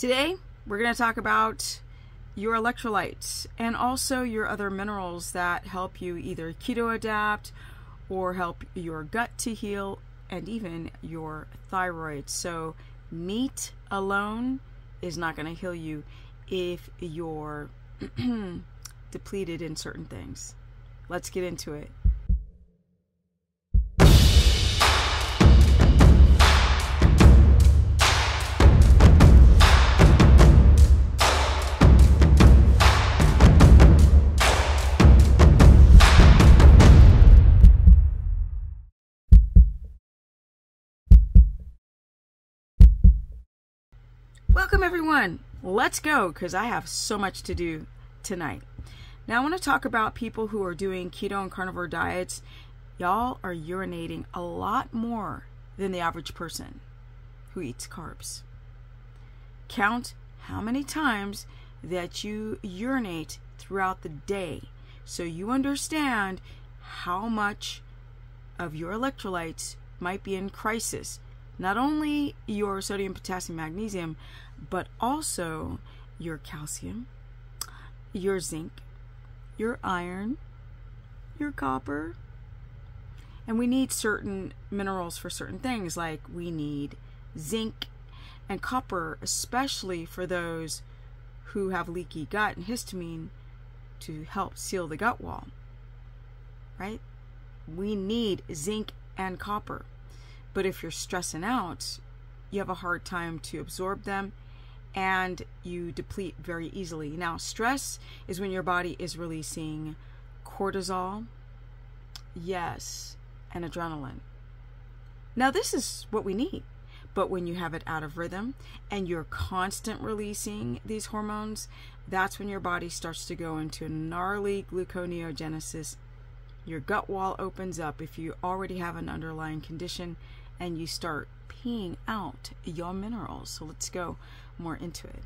Today, we're going to talk about your electrolytes and also your other minerals that help you either keto adapt or help your gut to heal and even your thyroid. So meat alone is not going to heal you if you're depleted in certain things. Let's get into it. Welcome everyone. Let's go, because I have so much to do tonight. Now I want to talk about people who are doing keto and carnivore diets. Y'all are urinating a lot more than the average person who eats carbs. Count how many times that you urinate throughout the day so you understand how much of your electrolytes might be in crisis. Not only your sodium, potassium, magnesium, but also your calcium, your zinc, your iron, your copper. And we need certain minerals for certain things, like we need zinc and copper, especially for those who have leaky gut and histamine, to help seal the gut wall, right? We need zinc and copper. But if you're stressing out, you have a hard time to absorb them and you deplete very easily. Now, stress is when your body is releasing cortisol, yes, and adrenaline. Now, this is what we need. But when you have it out of rhythm and you're constant releasing these hormones, that's when your body starts to go into gnarly gluconeogenesis. Your gut wall opens up if you already have an underlying condition, and you start peeing out your minerals. So let's go more into it.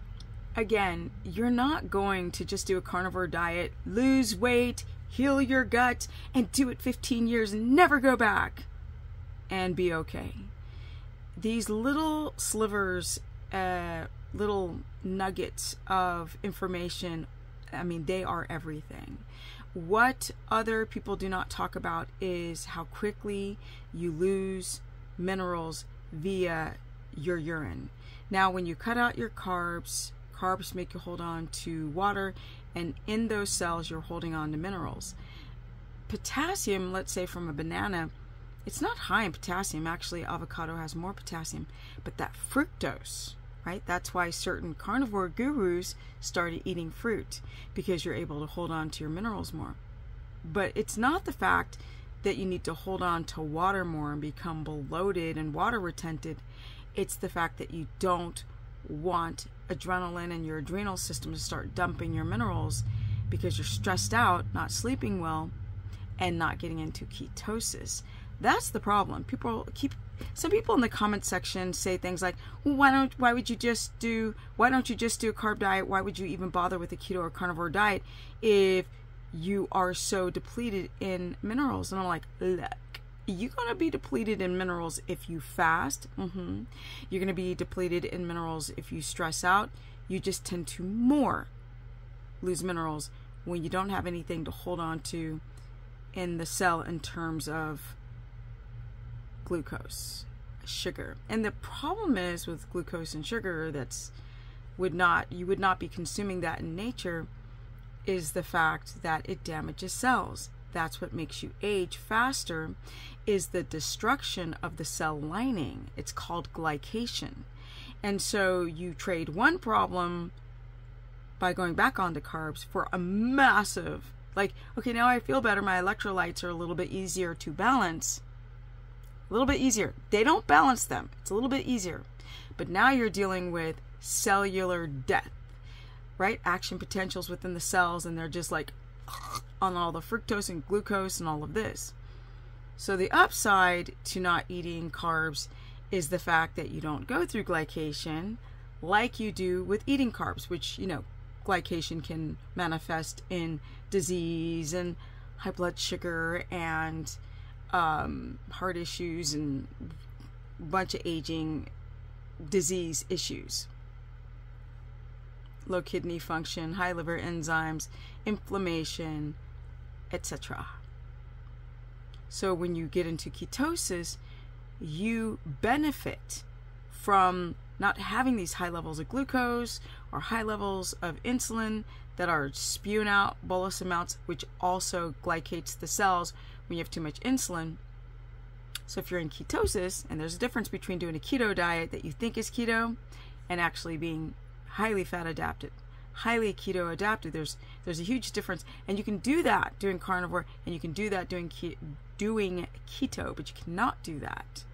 Again, you're not going to just do a carnivore diet, lose weight, heal your gut, and do it 15 years and never go back and be okay. These little slivers, little nuggets of information, I mean, they are everything. What other people do not talk about is how quickly you lose minerals via your urine. Now, when you cut out your carbs make you hold on to water, and in those cells, you're holding on to minerals. Potassium, let's say from a banana, it's not high in potassium. Actually, avocado has more potassium, but that fructose, right? That's why certain carnivore gurus started eating fruit, because you're able to hold on to your minerals more. But it's not the fact that you need to hold on to water more and become bloated and water retentive. It's the fact that you don't want adrenaline and your adrenal system to start dumping your minerals because you're stressed out, not sleeping well, and not getting into ketosis. That's the problem. Some people in the comment section say things like, well, why don't you just do a carb diet? Why would you even bother with a keto or carnivore diet if you are so depleted in minerals? And I'm like, look, you're going to be depleted in minerals if you fast. You're going to be depleted in minerals if you stress out. You just tend to more lose minerals when you don't have anything to hold on to in the cell in terms of glucose, sugar. And the problem is with glucose and sugar, you would not be consuming that in nature, is the fact that it damages cells. That's what makes you age faster, is the destruction of the cell lining. It's called glycation. And so you trade one problem by going back onto carbs for a massive, like, okay, now I feel better. My electrolytes are a little bit easier to balance. A little bit easier. They don't balance them. It's a little bit easier. But now you're dealing with cellular death, right? Action potentials within the cells, and they're just like on all the fructose and glucose and all of this. So the upside to not eating carbs is the fact that you don't go through glycation like you do with eating carbs, which, you know, glycation can manifest in disease and high blood sugar and heart issues and a bunch of aging disease issues. low kidney function, high liver enzymes, inflammation, etc. So when you get into ketosis, you benefit from not having these high levels of glucose or high levels of insulin that are spewing out bolus amounts, which also glycates the cells when you have too much insulin. So if you're in ketosis, and there's a difference between doing a keto diet that you think is keto and actually being highly fat adapted, highly keto adapted, there's a huge difference. And you can do that doing carnivore, and you can do that doing keto, but you cannot do that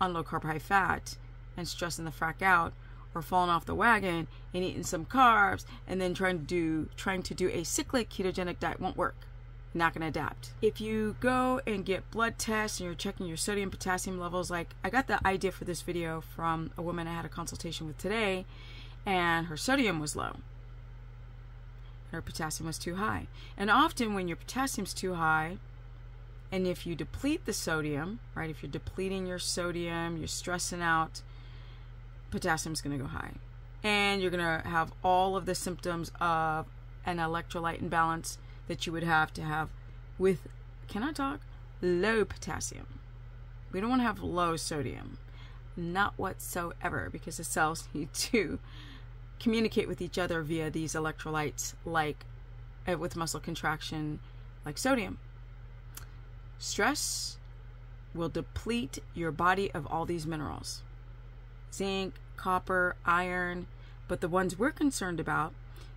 on low carb, high fat and stressing the frack out or falling off the wagon and eating some carbs and then trying to do a cyclic ketogenic diet. Won't work. Not going to adapt. If you go and get blood tests and you're checking your sodium, potassium levels, like I got the idea for this video from a woman I had a consultation with today, and her sodium was low. Her potassium was too high. And often when your potassium's too high, and if you deplete the sodium, right, if you're depleting your sodium, you're stressing out, potassium's going to go high. And you're going to have all of the symptoms of an electrolyte imbalance that you would have to have with, can I talk? Low potassium. We don't want to have low sodium. Not whatsoever, because the cells need to communicate with each other via these electrolytes, like with muscle contraction, like sodium. Stress will deplete your body of all these minerals. Zinc, copper, iron, but the ones we're concerned about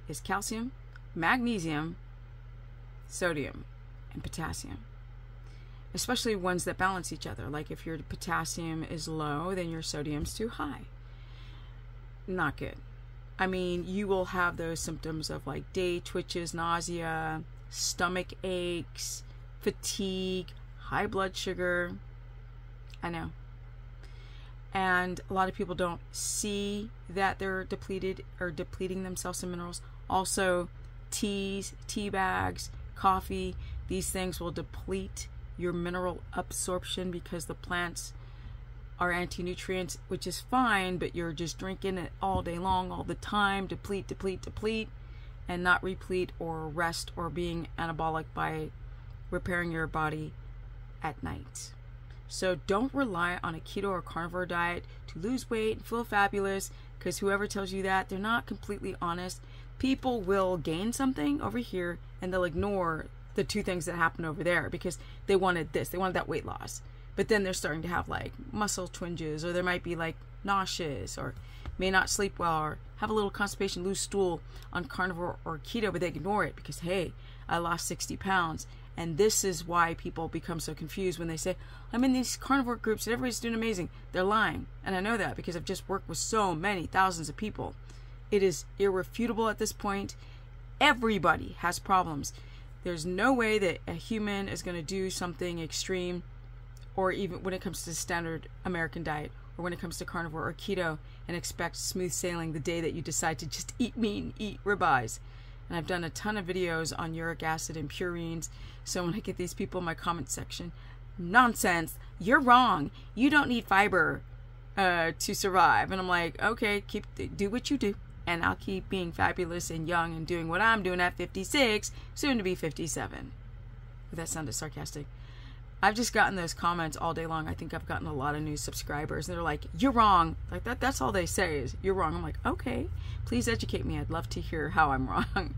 is calcium, magnesium, sodium, and potassium. Especially ones that balance each other. Like if your potassium is low, then your sodium's too high. Not good. I mean, you will have those symptoms of like day twitches, nausea, stomach aches, fatigue, high blood sugar. I know. And a lot of people don't see that they're depleted or depleting themselves in minerals. Also, teas, tea bags, coffee, these things will deplete your mineral absorption because the plants are anti-nutrients, which is fine, but you're just drinking it all day long, all the time, deplete, deplete, deplete, and not replete or rest or being anabolic by repairing your body at night. So don't rely on a keto or carnivore diet to lose weight and feel fabulous, because whoever tells you that, they're not completely honest. People will gain something over here and they'll ignore the two things that happened over there because they wanted this, they wanted that weight loss. But then they're starting to have like muscle twinges, or they might be like nauseous, or may not sleep well, or have a little constipation, loose stool on carnivore or keto, but they ignore it because, hey, I lost 60 pounds. And this is why people become so confused when they say, I'm in these carnivore groups and everybody's doing amazing. They're lying. And I know that because I've just worked with so many thousands of people. It is irrefutable at this point. Everybody has problems. There's no way that a human is going to do something extreme, or even when it comes to the standard American diet, or when it comes to carnivore or keto, and expect smooth sailing the day that you decide to just eat meat and eat ribeyes. And I've done a ton of videos on uric acid and purines. So when I get these people in my comment section, nonsense, you're wrong. You don't need fiber to survive. And I'm like, okay, do what you do. And I'll keep being fabulous and young and doing what I'm doing at 56, soon to be 57. That sounded sarcastic. I've just gotten those comments all day long. I think I've gotten a lot of new subscribers. And they're like, you're wrong. Like that's all they say is, you're wrong. I'm like, okay, please educate me. I'd love to hear how I'm wrong.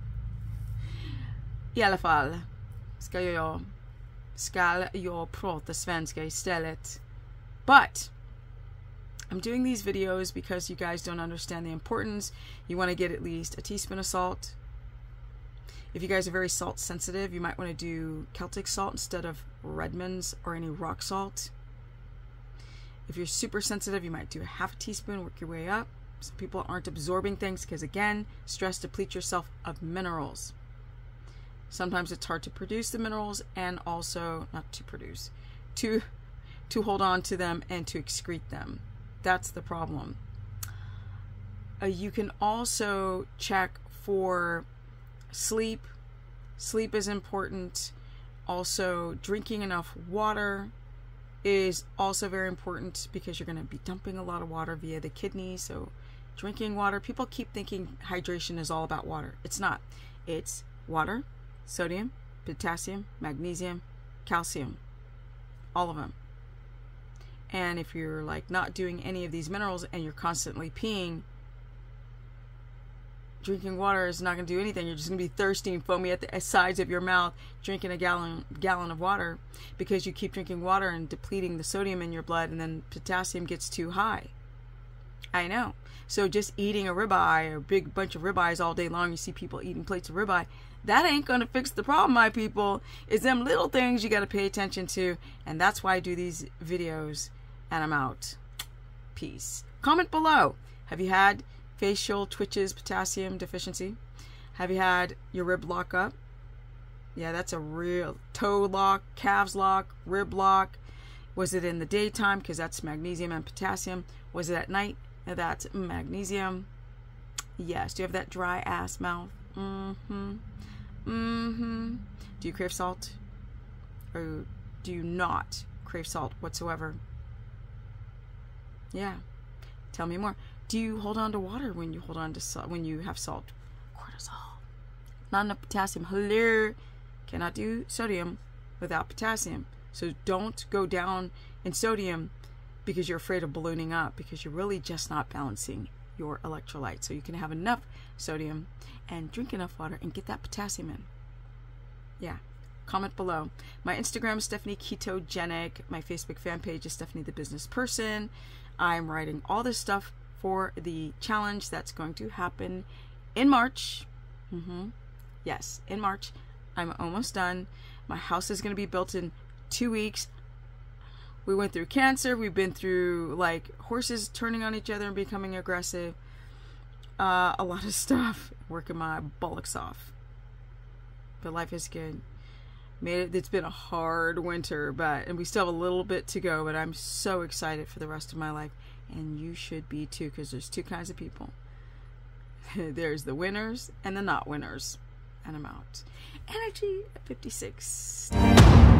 I alla fall ska jag prata svenska istället. But I'm doing these videos because you guys don't understand the importance. You want to get at least a teaspoon of salt. If you guys are very salt sensitive, you might want to do Celtic salt instead of Redmond's or any rock salt. If you're super sensitive, you might do a half a teaspoon, work your way up. Some people aren't absorbing things because, again, stress depletes yourself of minerals. Sometimes it's hard to produce the minerals, and also not to produce, to hold on to them and to excrete them. That's the problem. You can also check for sleep. Sleep is important. Also, drinking enough water is also very important because you're going to be dumping a lot of water via the kidneys. So drinking water. People keep thinking hydration is all about water. It's not. It's water, sodium, potassium, magnesium, calcium, all of them. And if you're like not doing any of these minerals and you're constantly peeing, drinking water is not going to do anything. You're just going to be thirsty and foamy at the sides of your mouth drinking a gallon of water, because you keep drinking water and depleting the sodium in your blood, and then potassium gets too high. I know. So just eating a ribeye, a big bunch of ribeyes all day long, you see people eating plates of ribeye, that ain't going to fix the problem, my people. It's them little things you got to pay attention to, and that's why I do these videos, and I'm out. Peace. Comment below. Have you had facial twitches, potassium deficiency? Have you had your rib lock up? Yeah, that's a real toe lock, calves lock, rib lock. Was it in the daytime? Because that's magnesium and potassium. Was it at night? That's magnesium. Yes. Do you have that dry ass mouth? Do you crave salt? Or do you not crave salt whatsoever? Yeah. Tell me more. Do you hold on to water when you hold on to salt, when you have salt? Cortisol. Not enough potassium. Hello. Cannot do sodium without potassium. So don't go down in sodium because you're afraid of ballooning up, because you're really just not balancing your electrolytes. So you can have enough sodium and drink enough water and get that potassium in. Yeah. Comment below. My Instagram is Stephanie Ketogenic. My Facebook fan page is Stephanie the Business Person. I'm writing all this stuff for the challenge that's going to happen in March. Yes, in March. I'm almost done. My house is going to be built in 2 weeks. We went through cancer. We've been through like horses turning on each other and becoming aggressive. A lot of stuff. Working my bullocks off. But life is good. It's been a hard winter, and we still have a little bit to go, but I'm so excited for the rest of my life. And you should be too, because there's two kinds of people. There's the winners and the not winners. And I'm out. Energy at 56.